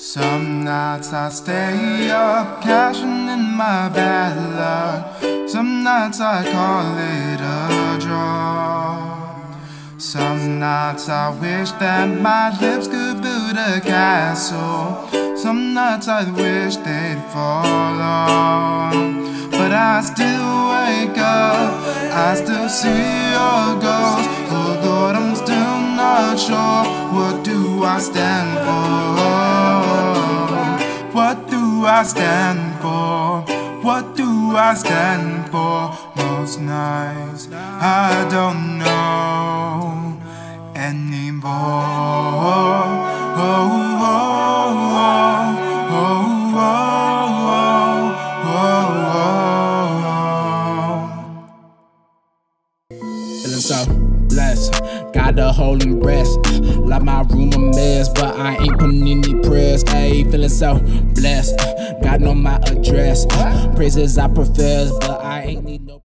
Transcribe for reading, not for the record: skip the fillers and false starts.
Some nights I stay up, cashing in my bad luck. Some nights I call it a draw. Some nights I wish that my lips could build a castle. Some nights I wish they'd fall on. But I still wake up, I still see your ghost. Oh Lord, I'm still not sure, what do I stand for? What do I stand for? What do I stand for? Most nights I don't know anymore. Oh, oh, oh, oh, oh, oh, oh, oh. Feeling so blessed, got a hole in breast. Like my room a mess, but I ain't putting any prayers. Ayy, feeling so blessed. God know my address. Praises I profess, but I ain't need no